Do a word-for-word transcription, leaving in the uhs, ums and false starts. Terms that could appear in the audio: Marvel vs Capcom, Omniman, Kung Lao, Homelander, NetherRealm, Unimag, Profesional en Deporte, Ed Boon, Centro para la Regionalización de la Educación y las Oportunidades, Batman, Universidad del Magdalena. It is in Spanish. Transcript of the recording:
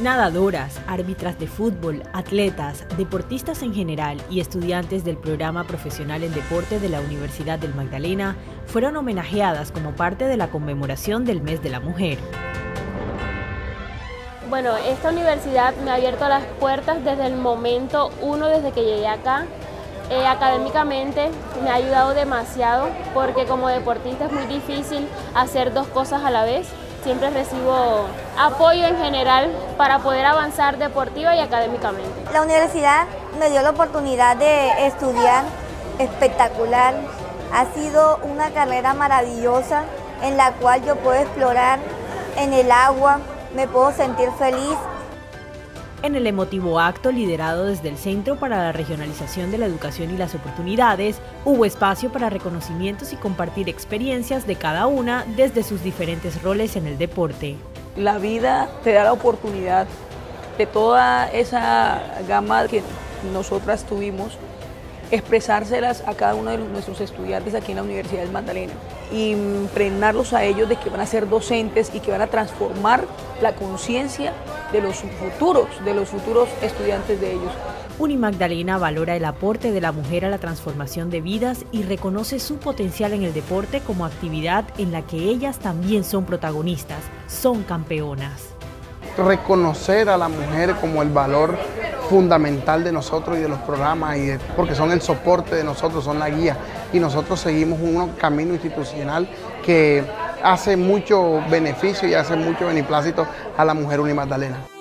Nadadoras, árbitras de fútbol, atletas, deportistas en general y estudiantes del programa Profesional en Deporte de la Universidad del Magdalena fueron homenajeadas como parte de la conmemoración del Mes de la Mujer. Bueno, esta universidad me ha abierto las puertas desde el momento uno, desde que llegué acá. Eh, académicamente me ha ayudado demasiado porque como deportista es muy difícil hacer dos cosas a la vez. Siempre recibo apoyo en general para poder avanzar deportiva y académicamente. La universidad me dio la oportunidad de estudiar, espectacular. Ha sido una carrera maravillosa en la cual yo puedo explorar en el agua, me puedo sentir feliz. En el emotivo acto liderado desde el Centro para la Regionalización de la Educación y las Oportunidades, hubo espacio para reconocimientos y compartir experiencias de cada una desde sus diferentes roles en el deporte. La vida te da la oportunidad de toda esa gama que nosotras tuvimos, expresárselas a cada uno de nuestros estudiantes aquí en la Universidad del Magdalena y impregnarlos a ellos de que van a ser docentes y que van a transformar la conciencia de los futuros, de los futuros estudiantes de ellos. Unimagdalena valora el aporte de la mujer a la transformación de vidas y reconoce su potencial en el deporte como actividad en la que ellas también son protagonistas, son campeonas. Reconocer a la mujer como el valor fundamental de nosotros y de los programas, y de, porque son el soporte de nosotros, son la guía, y nosotros seguimos un camino institucional que hace mucho beneficio y hace mucho beneplácito a la mujer unimagdalena.